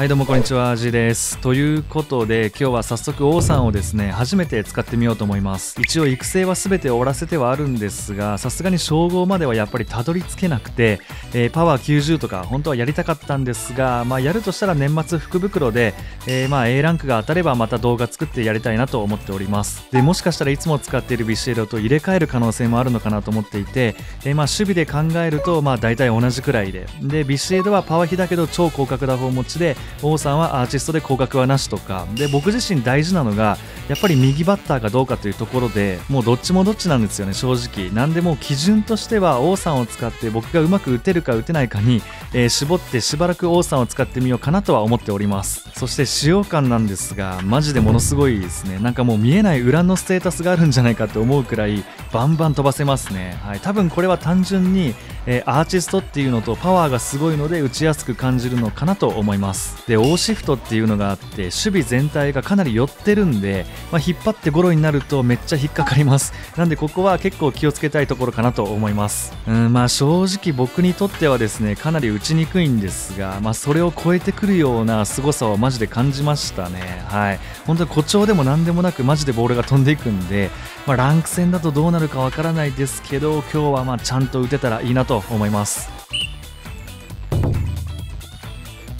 はい、どうもこんにちは、G です。ということで、今日は早速、王さんをですね、初めて使ってみようと思います。一応、育成は全て終わらせてはあるんですが、さすがに称号まではやっぱりたどり着けなくて、パワー90とか、本当はやりたかったんですが、まあ、やるとしたら年末福袋で、まあ A ランクが当たればまた動画作ってやりたいなと思っております。で、もしかしたらいつも使っているビシエドと入れ替える可能性もあるのかなと思っていて、まあ、守備で考えると、まあ、大体同じくらいで。で、ビシエドはパワヒだけど超広角打法持ちで、王さんはアーティストで広角はなしとかで、僕自身大事なのがやっぱり右バッターかどうかというところで、もうどっちもどっちなんですよね、正直。なんでもう基準としては王さんを使って僕がうまく打てるか打てないかに、絞ってしばらく王さんを使ってみようかなとは思っております。そして使用感なんですが、マジでものすごいですね。なんかもう見えない裏のステータスがあるんじゃないかと思うくらいバンバン飛ばせますね。はい、多分これは単純に、アーティストっていうのとパワーがすごいので打ちやすく感じるのかなと思います。で、王シフトっていうのがあって、守備全体がかなり寄ってるんで、まあ、引っ張ってゴロになるとめっちゃ引っかかります。なんでここは結構気をつけたいところかなと思います。まあ正直僕にとってはですね、かなり打ちにくいんですが、まあ、それを超えてくるような凄さをマジで感じましたね。はい、本当に誇張でも何でもなくマジでボールが飛んでいくんで、まあ、ランク戦だとどうなるかわからないですけど、今日はまあちゃんと打てたらいいなと思います。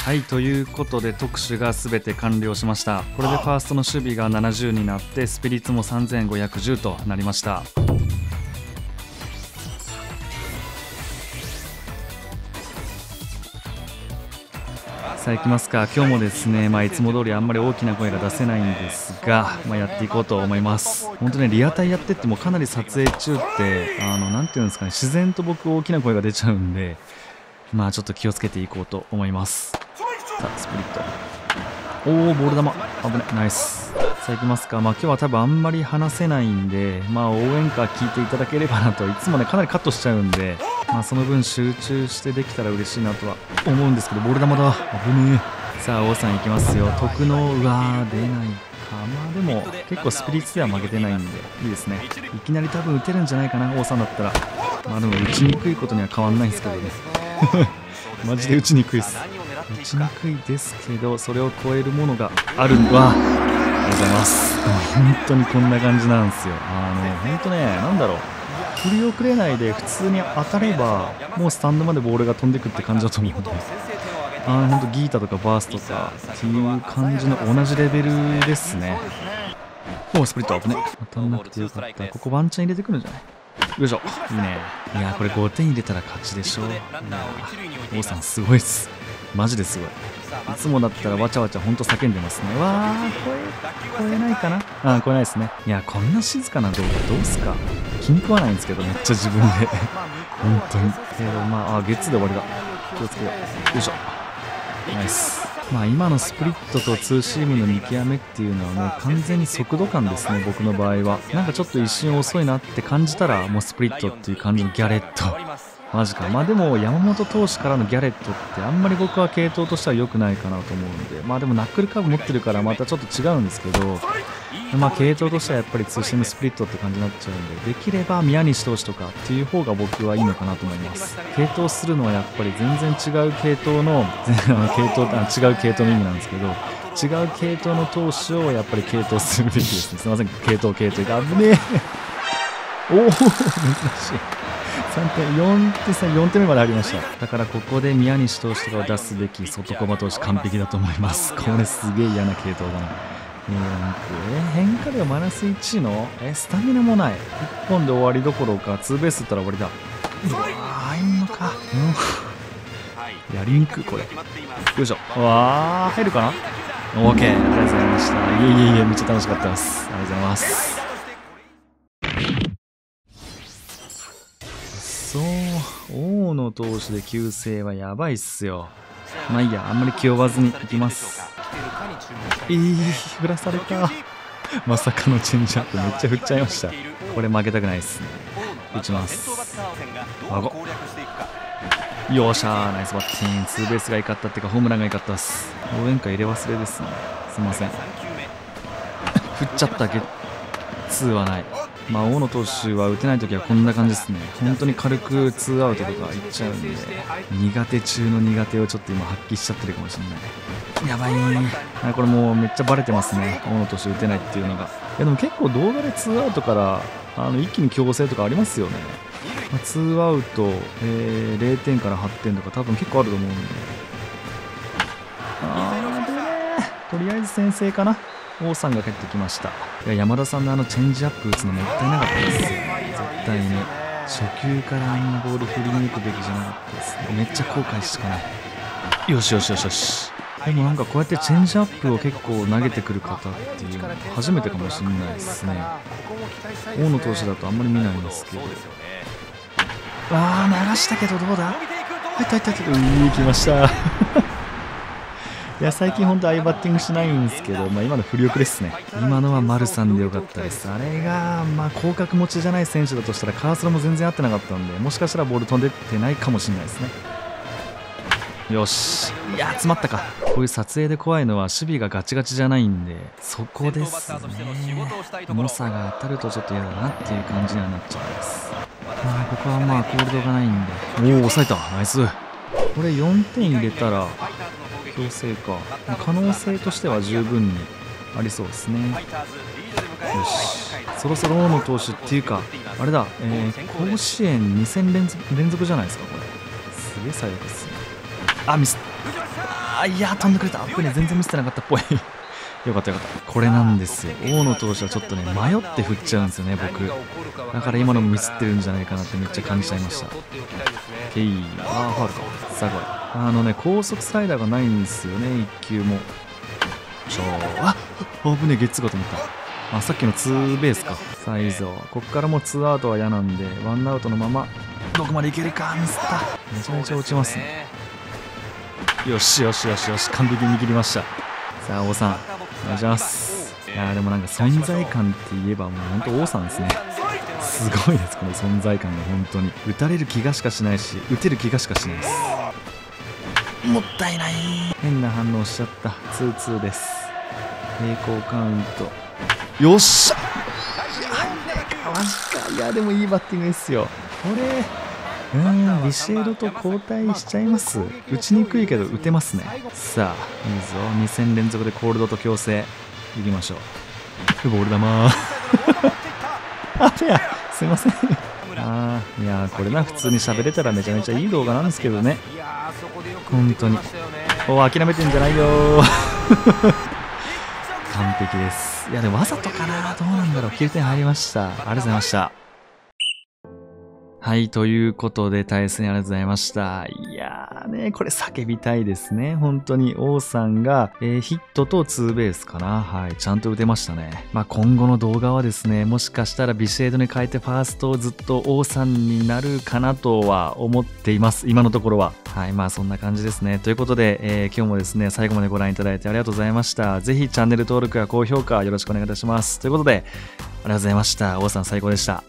はい、ということで特殊が全て完了しました。これでファーストの守備が70になって、スピリッツも3510となりました。さあ行きますか。今日もですね、まあ、いつも通りあんまり大きな声が出せないんですが、まあ、やっていこうと思います。本当ね、リアタイやってってもかなり撮影中ってなんていうんですかね、自然と僕大きな声が出ちゃうんで、まあちょっと気をつけていこうと思います。さあスプリット、おおボール球、危ない、ナイス。さあ行きますか。まあ今日は多分あんまり話せないんで、まあ応援歌聞いていただければなと。いつもねかなりカットしちゃうんで、まあその分集中してできたら嬉しいなとは思うんですけど、ボール球だ、危ねえ。さあ王さん行きますよ。徳の、うわー出ないか。まあでも結構スピリッツでは負けてないんでいいですね。いきなり多分打てるんじゃないかな、王さんだったら。まあでも打ちにくいことには変わんないんですけどね。マジで打ちにくいです。打ちにくいですけど、それを超えるものがあるのは、ありがとうございます。本当にこんな感じなんですよ。本当ね、なんだろう、振り遅れないで普通に当たればもうスタンドまでボールが飛んでくって感じだと思うので、本当ギータとかバースとかっていう感じの同じレベルですね。おおスプリット、危ね、当たんなくてよかった。ここワンチャン入れてくるんじゃない、よいしょ、いいね。いやこれ5点入れたら勝ちでしょ。王さんすごいっす、マジですごい。いつもだったらわちゃわちゃほんと叫んでますね。わあ、超えないかなあ、超えないですね。いやこんな静かな動画どうすか、気に食わないんですけど、めっちゃ自分で本当にまあゲッツーで終わりだ、気をつけよう、よいしょ、ナイス。まあ今のスプリットとツーシームの見極めっていうのはもう完全に速度感ですね、僕の場合は。なんかちょっと一瞬遅いなって感じたらもうスプリットっていう感じのギャレット、マジか。まあでも山本投手からのギャレットってあんまり僕は系統としては良くないかなと思うんで、まあでもナックルカーブ持ってるからまたちょっと違うんですけど、まあ系統としてはやっぱりツーシームスプリットって感じになっちゃうんで、できれば宮西投手とかっていう方が僕はいいのかなと思います。系統するのはやっぱり全然違う系統の違う系統の意味なんですけど、違う系統の投手をやっぱり系統するべきですね。すいません、系統が危ねえ。おお珍しい、4点目までありました。だからここで宮西投手とかを出すべき、外駒投手完璧だと思います。これすげえ嫌な系統だな。変化量マイナス1のスタミナもない、1本で終わりどころかツーベース打ったら終わりだ。うわあ、いんのか、うん、やりにくいこれ、よいしょ、うわあ入るかな、 OK、 ありがとうございました。いえめっちゃ楽しかったです、ありがとうございます。そう、大野投手で旧姓はやばいっすよ。まあいいや、あんまり気負わずにいきます。振らされたまさかのチェンジアップ、めっちゃ振っちゃいました。これ負けたくないですね、打ちます。よっしゃー、ナイスバッティング、ツーベースが良かったっていうかホームランが良かったです。応援歌入れ忘れですね、すいません振っちゃったけど、ツーはない、まあ、大野投手は打てないときはこんな感じですね。本当に軽くツーアウトとかいっちゃうんで、苦手中の苦手をちょっと今発揮しちゃってるかもしれない。やばいね、これもうめっちゃバレてますね、大野投手打てないっていうのが。でも結構動画でツーアウトから一気に強制とかありますよね。2アウト、0点から8点とか多分結構あると思うんで、とりあえず先制かな。王さんが帰ってきました。いや、山田さんのチェンジアップ打つのもったいなかったです。絶対に初球からあんなボール振り抜くべきじゃなかったですね。めっちゃ後悔しかない。よしよしよしよし。でもなんかこうやってチェンジアップを結構投げてくる方っていうのは初めてかもしれないですね。大野投手だとあんまり見ないんですけど、流したけどどうだ。入ってきましたいや、最近本当ああいうバッティングしないんですけど、まあ、今の振り遅れですね。今のは丸さんでよかったです。あれが、まあ、広角持ちじゃない選手だとしたらカーソルも全然合ってなかったんで、もしかしたらボール飛んでってないかもしれないですね。よし、いや詰まったか。こういう撮影で怖いのは守備がガチガチじゃないんで、そこですね。猛者が当たるとちょっと嫌だなっていう感じにはなっちゃいます。ここはまあコールドがないんで、抑えた。ナイス。これ4点入れたら強制か、可能性としては十分にありそうですね。よし、そろそろ大野投手っていうかあれだ、甲子園2戦連続じゃないですか。これすげえ最悪ですね。ミス。いや、飛んでくれた。アップね、全然見せてなかったっぽいよかったよかった。これなんですよ。大野投手はちょっとね、迷って振っちゃうんですよね、僕。だから今のもミスってるんじゃないかなってめっちゃ感じちゃいました。ファウルか。さあ、これ。高速スライダーがないんですよね、1球も。危ねえ、ゲッツーかと思った。さっきのツーベースか。さあ、いいぞ。ここからもうツーアウトは嫌なんで、ワンアウトのまま、どこまでいけるか、ミスった。めちゃめちゃ落ちますね。よしよしよしよし、完璧に握りました。さあ王さんお願いします。いや、でもなんか存在感って言えばもう本当王さんですね。すごいです、この存在感が。本当に打たれる気がしかしないし、打てる気がしかしないです。もったいない。変な反応しちゃった。2-2です。平行カウント。よっしゃ、マジか。いや、でもいいバッティングですよ、これ。ビシエドと交代しちゃいます。打ちにくいけど打てますね。さあいいぞ、2戦連続でコールドと強制いきましょう。ボール球フェア、すいませんいや、これな、普通に喋れたらめちゃめちゃいい動画なんですけどね、本当に。諦めてんじゃないよ完璧です。いや、でもわざとかな、どうなんだろう。9点入りました。ありがとうございました。はい、ということで、対戦ありがとうございました。いやーね、これ叫びたいですね。本当に、王さんが、ヒットとツーベースかな。はい、ちゃんと打てましたね。まあ、今後の動画はですね、もしかしたらビシエドに変えてファーストをずっと王さんになるかなとは思っています。今のところは。はい、まあ、そんな感じですね。ということで、今日もですね、最後までご覧いただいてありがとうございました。ぜひ、チャンネル登録や高評価よろしくお願いいたします。ということで、ありがとうございました。王さん最高でした。